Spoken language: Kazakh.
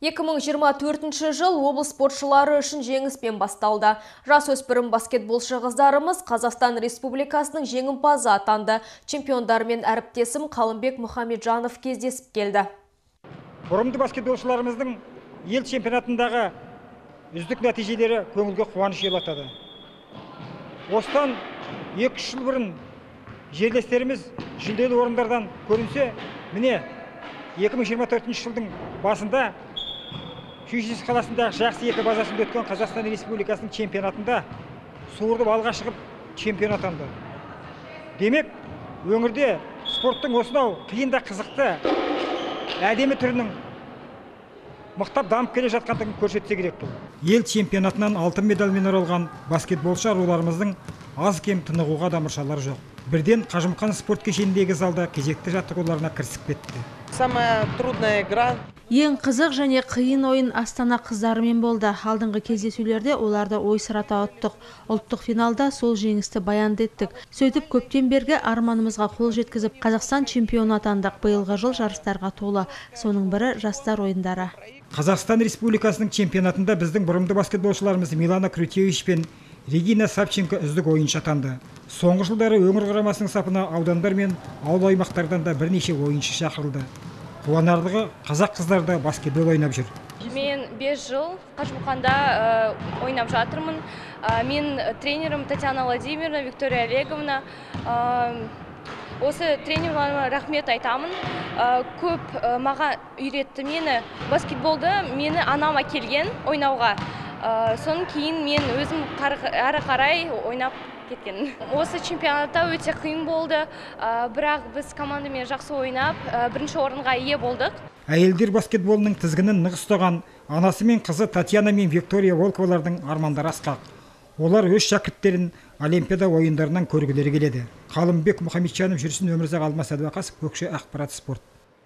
2024 жыл облыс спортшылары үшін жеңіспен басталды. Жас өспірім баскетболшы қыздарымыз Қазақстан Республикасының жеңімпазы атанды. Чемпиондармен әріптесім Қалымбек Мұхамедов кездесіп келді. Бұрымды баскетболшыларымыздың ел чемпионатындағы үздік нәтижелері көңілге қуаныш елатады. Осыдан 2-3 жыл бұрын жерлестеріміз жүлделі орындардан көрінсе, міне 2024 жылдың басында Күйшес қаласындағы жақсы екі базасында өткен Қазақстан Республикасының чемпионатында суырдып алға шығып чемпион атанды. Демек, өңірде спорттың осынау қиында қызықты әдемі түрінің мықтап дамып келе жатқандығын көрсетсе керек бұл. Ел чемпионатынан алтын медальмен оралған баскетболшы аруларымыздың аз кем тынығуға дамыршалар жоқ. Бірден Қажымқан спорт кешеніндегі залда кезекті жаттығуларына кірісіп кетті. Самая трудная игра. Ең қызық және қиын ойын Астана қыздарымен болды. Алдыңғы кездесулерде оларды ой сырата ұттық. Ұлттық финалда сол жеңісті баянды еттік. Сөйтіп көптен бергі арманымызға қол жеткізіп, Қазақстан чемпионы атандық. Биылғы жыл жарыстарға толы. Соның бірі жастар ойындары. Қазақстан Республикасының чемпионатында біздің бұрымды баскетболшыларымыз Милана Кретеушпе, Регина Сапченко үздік ойыншы атанды. Соңғы жылдары өңір құрамасының сапына аудандар мен ауыл аймақтардан да бірнеше ойыншы шақырылды. Қуанарлығы қазақ қыздарда баскетбол ойнап жүр. Мен 5 жыл Қажымқанда ойнап жатырмын. Мен тренерім Татьяна Владимировна, Виктория Олеговна. Осы тренерларыма рахмет айтамын. Көп маға үйретті мені. Баскетболды мені анама келген ойнауға. Сон кейін мен өзім әрі қарай ойнап кеткен. Осы чемпионатта өте қиын болды, бірақ біз командамен жақсы ойнап, бірінші орынға ие болдық. Әйелдер баскетболының тізгінін нық ұстаған анасы мен қызы Татьяна мен Виктория Волковлардың армандары асқақ. Олар өз шәкірттерін олимпиада ойындарынан көргілері келеді. Қалымбек Мұхамедов, Жүрсін Өмірзақ, Алмас Әдуақасов, Көкше, Ақпарат, спорт.